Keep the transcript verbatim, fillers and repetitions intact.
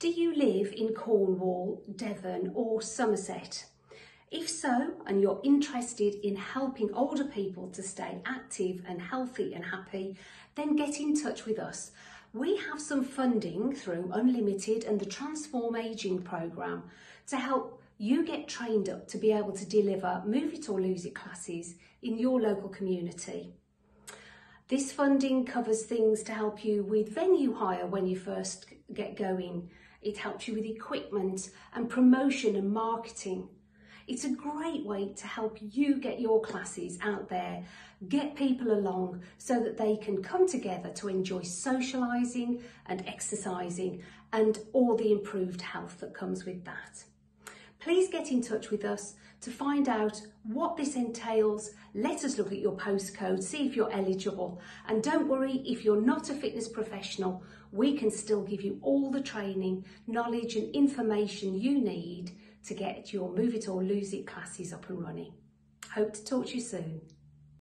Do you live in Cornwall, Devon or Somerset? If so, and you're interested in helping older people to stay active and healthy and happy, then get in touch with us. We have some funding through Unlimited and the Transform Ageing programme to help you get trained up to be able to deliver Move It or Lose It classes in your local community. This funding covers things to help you with venue hire when you first get going. It helps you with equipment and promotion and marketing. It's a great way to help you get your classes out there, get people along so that they can come together to enjoy socialising and exercising and all the improved health that comes with that. Please get in touch with us to find out what this entails. Let us look at your postcode, see if you're eligible. And don't worry, if you're not a fitness professional, we can still give you all the training, knowledge and information you need to get your Move It or Lose It classes up and running. Hope to talk to you soon.